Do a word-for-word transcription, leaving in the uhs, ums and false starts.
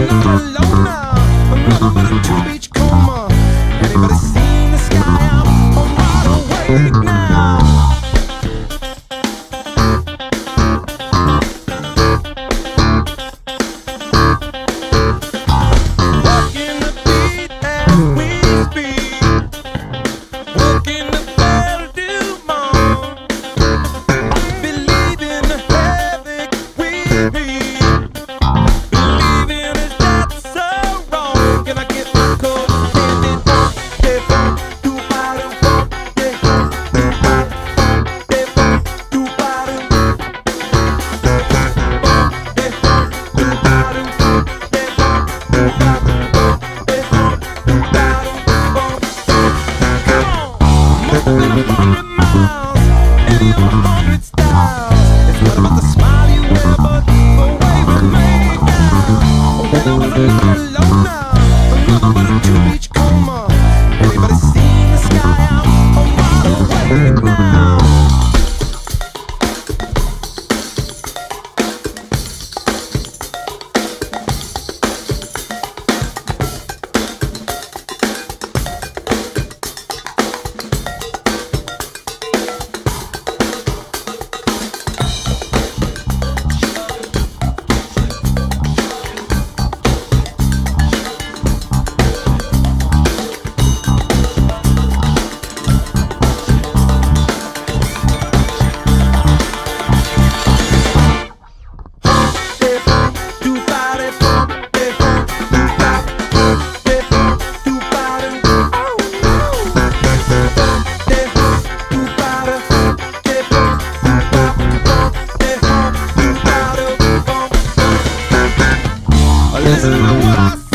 Listen to what I say.